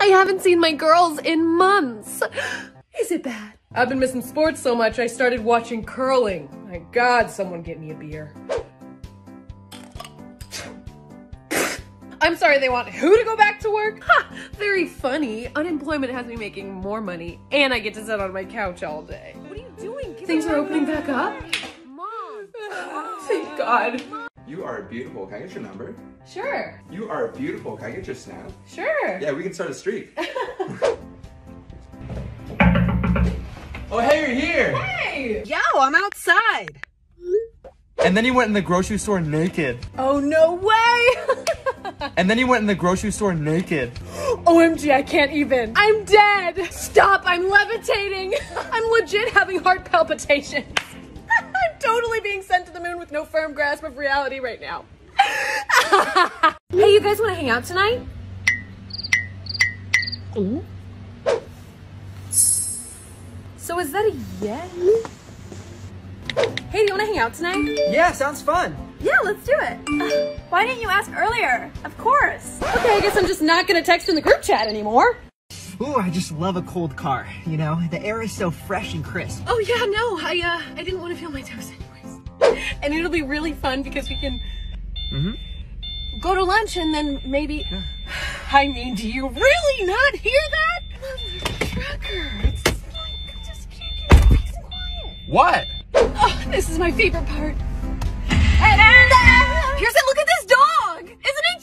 I haven't seen my girls in months. Is it bad? I've been missing sports so much I started watching curling. My God, someone get me a beer. I'm sorry, they want who to go back to work? Ha! Very funny. Unemployment has me making more money and I get to sit on my couch all day. What are you doing? Things are opening back up. Mom! Thank God. You are beautiful. Can I get your number? Sure. You are beautiful. Can I get your snap? Sure. Yeah, we can start a streak. Oh, hey, you're here. Hey. Yo, I'm outside. And then he went in the grocery store naked. Oh, no way. And then he went in the grocery store naked. OMG, I can't even. I'm dead. Stop, I'm levitating. I'm legit having heart palpitations. I'm totally being sent to the moon with no firm grasp of reality right now. Hey, you guys want to hang out tonight? Ooh. So is that a yes? Hey, do you want to hang out tonight? Yeah, sounds fun. Yeah, let's do it. Why didn't you ask earlier? Of course. Okay, I guess I'm just not going to text in the group chat anymore. Ooh, I just love a cold car, you know? The air is so fresh and crisp. Oh yeah, no, I didn't want to feel my toes anyways. And it'll be really fun because we can go to lunch and then maybe... Yeah. I mean, do you really not hear that? Mother trucker, it's just like, I just can't get peace and quiet. What? Oh, this is my favorite part. Pierson, look at this dog! Isn't it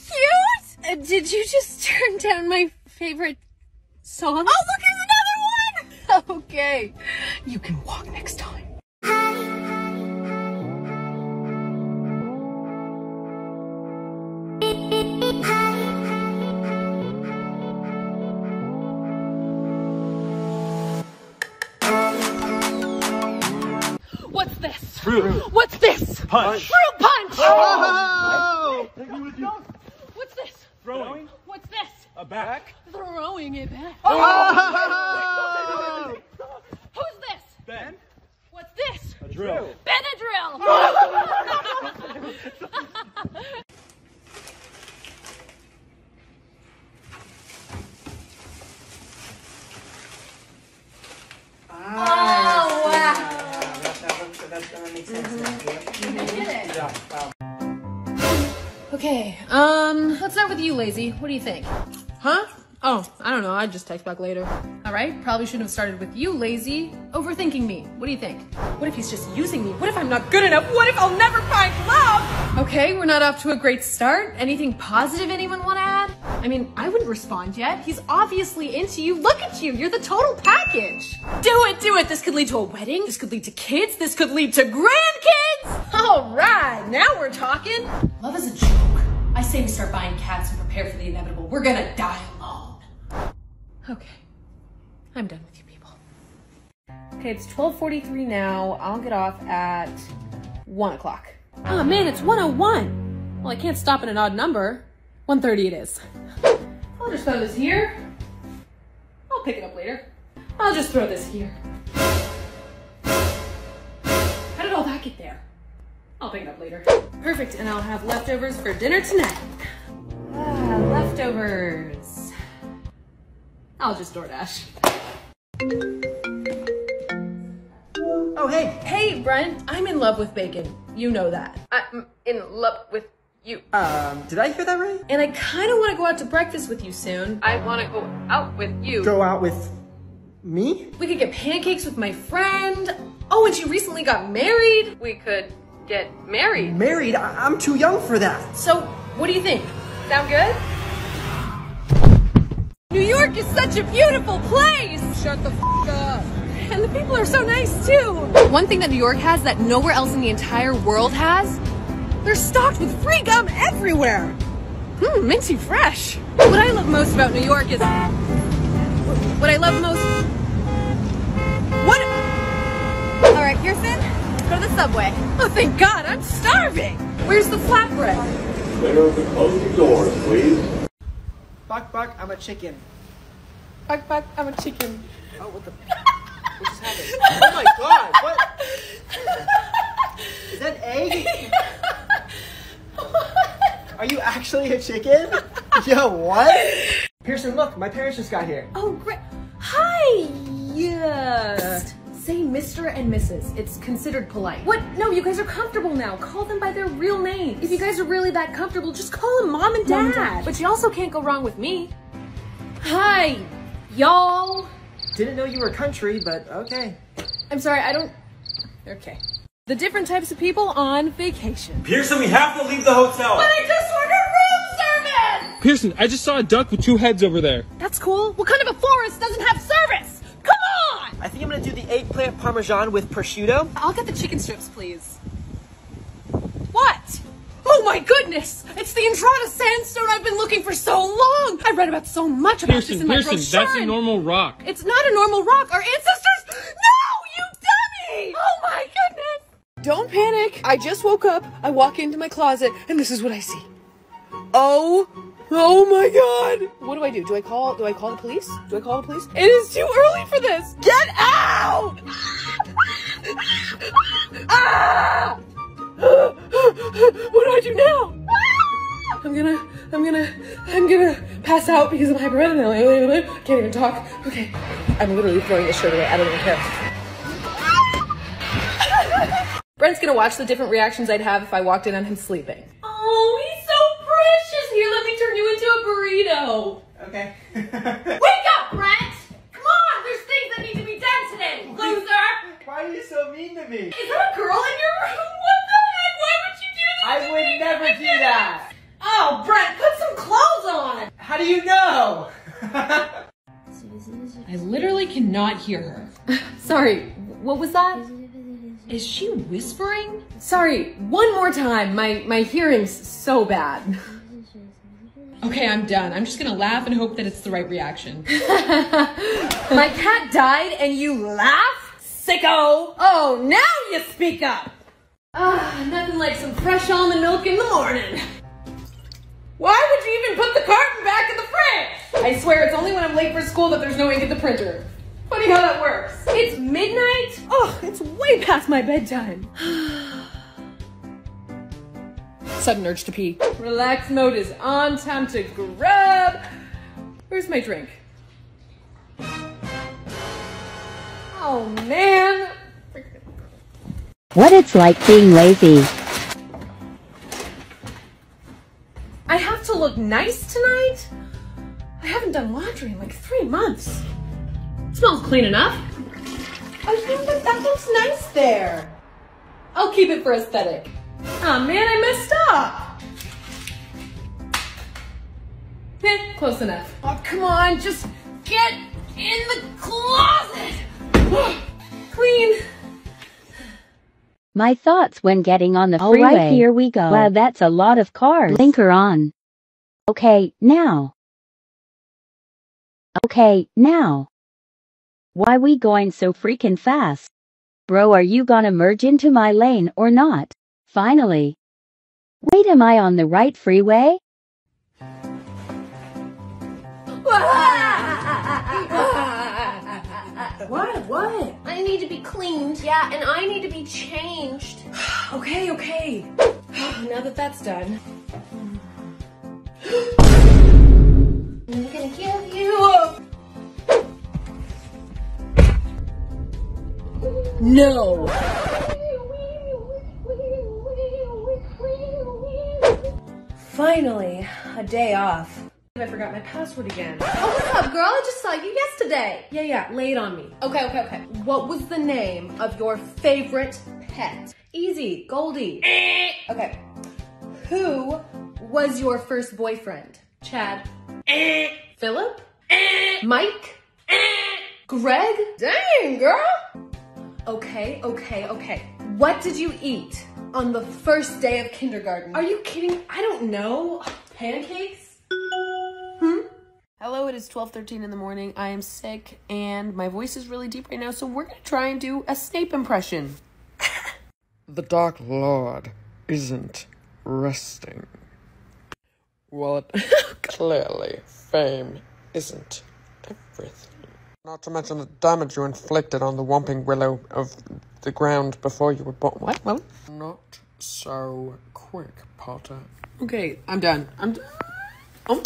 cute? Did you just turn down my favorite... song? Oh, look, here's another one! Okay, you can walk next time. What's this? Fruit. What's this? Punch. Fruit punch! Oh! What's this? Throwing. What's this? A back. Throwing it back. Oh! Who's this? Ben. What's this? A drill. Benadryl. Oh, wow. That makes sense. I did it. Yeah, wow. Okay, let's start with you, Lazy. What do you think? Huh? Oh, I don't know. I'd just text back later. All right, probably shouldn't have started with you, Lazy. Overthinking me. What do you think? What if he's just using me? What if I'm not good enough? What if I'll never find love? Okay, we're not off to a great start. Anything positive anyone want to add? I mean, I wouldn't respond yet. He's obviously into you. Look at you. You're the total package. Do it, do it. This could lead to a wedding. This could lead to kids. This could lead to grandkids. All right, now we're talking. Love is a joke. I say we start buying cats and prepare for the inevitable. We're gonna die alone. Okay, I'm done with you people. Okay, it's 12:43 now. I'll get off at 1 o'clock. Oh man, it's 1:01. Well, I can't stop at an odd number. 1:30 it is. I'll just throw this here. I'll pick it up later. I'll just throw this here. How did all that get there? I'll pick it up later. Perfect, and I'll have leftovers for dinner tonight. Ah, leftovers. I'll just DoorDash. Oh, hey. Hey, Brent. I'm in love with bacon. You know that. I'm in love with you. Did I hear that right? And I kind of want to go out to breakfast with you soon. I want to go out with you. Go out with me? We could get pancakes with my friend. Oh, and she recently got married. We could... get married. Married? I'm too young for that. So, what do you think? Sound good? New York is such a beautiful place! Shut the f*** up. And the people are so nice, too. One thing that New York has that nowhere else in the entire world has, they're stocked with free gum everywhere. Mmm, minty fresh. What I love most about New York is... what I love most... what? All right, Pierson? Go to the subway. Oh, thank God, I'm starving. Where's the flatbread? Clear the closing doors, please. Buck, buck, I'm a chicken. Buck, buck, I'm a chicken. Oh, what the? What just happened? Oh my God, what? Is that egg? Are you actually a chicken? Yo, what? Pierson, look, my parents just got here. Oh, great. Hi! Yes. Say Mr. and Mrs. It's considered polite. What? No, you guys are comfortable now. Call them by their real names. If you guys are really that comfortable, just call them Mom and Dad. Mom and Dad. But you also can't go wrong with me. Hi, y'all. Didn't know you were country, but okay. I'm sorry, I don't... Okay. The different types of people on vacation. Pierson, we have to leave the hotel. But I just ordered room service! Pierson, I just saw a duck with two heads over there. That's cool. What kind of a forest doesn't have service? Come on! I think I'm gonna do the eggplant parmesan with prosciutto. I'll get the chicken strips, please. What? Oh my goodness! It's the Entrada sandstone I've been looking for so long! I read about so much about this in my brochure. Pierson, that's a normal rock. It's not a normal rock. Our ancestors... No! You dummy! Oh my goodness! Don't panic. I just woke up. I walk into my closet, and this is what I see. Oh my God! What do I do? Do I call the police? Do I call the police? It is too early for this. Get out! Ah! What do I do now? I'm gonna pass out because I'm hyperventilating. Can't even talk. Okay, I'm literally throwing this shirt away. I don't even care. Brent's gonna watch the different reactions I'd have if I walked in on him sleeping. Oh, he's so precious. Here, let me turn you into a burrito. Okay. Wake up, Brent! Come on, there's things that need to be done today, loser! Why are you so mean to me? Is that a girl in your room? What the heck? Why would you do that? I would never do that! Oh, Brent, put some clothes on! How do you know? I literally cannot hear her. Sorry, what was that? Is she whispering? Sorry, one more time. My hearing's so bad. Okay, I'm done. I'm just gonna laugh and hope that it's the right reaction. My cat died and you laugh? Sicko! Oh, now you speak up! Nothing like some fresh almond milk in the morning. Why would you even put the carton back in the fridge? I swear it's only when I'm late for school that there's no ink at the printer. Funny how that works. It's midnight? Oh, it's way past my bedtime. Sudden urge to pee. Relax mode is on, time to grub. Where's my drink? Oh man. What it's like being lazy. I have to look nice tonight? I haven't done laundry in like 3 months. Smells clean enough. I think that looks nice there. I'll keep it for aesthetic. Aw, oh, man, I messed up. Eh, close enough. Oh, come on, just get in the closet. Clean. My thoughts when getting on the freeway. All right, here we go. Wow, that's a lot of cars. Blinker on. Okay, now. Okay, now. Why we going so freaking fast? Bro, are you gonna merge into my lane or not? Finally. Wait, am I on the right freeway? What? What? I need to be cleaned. Yeah, and I need to be changed. Okay, okay. Now that that's done. I'm gonna kill you. No! Finally, a day off. I forgot my password again. Oh, what's up, girl? I just saw you yesterday. Yeah, lay it on me. Okay. What was the name of your favorite pet? Easy, Goldie. Okay. Who was your first boyfriend? Chad. Philip? Mike? Greg? Dang, girl! Okay. What did you eat on the first day of kindergarten? Are you kidding? I don't know. Pancakes? Hello, it is 12:13 in the morning. I am sick and my voice is really deep right now, so we're gonna try and do a Snape impression. The Dark Lord isn't resting. Well, clearly, fame isn't everything. Not to mention the damage you inflicted on the Whomping Willow of the ground before you were born. What? Well, not so quick, Potter. Okay, I'm done. I'm done. Oh.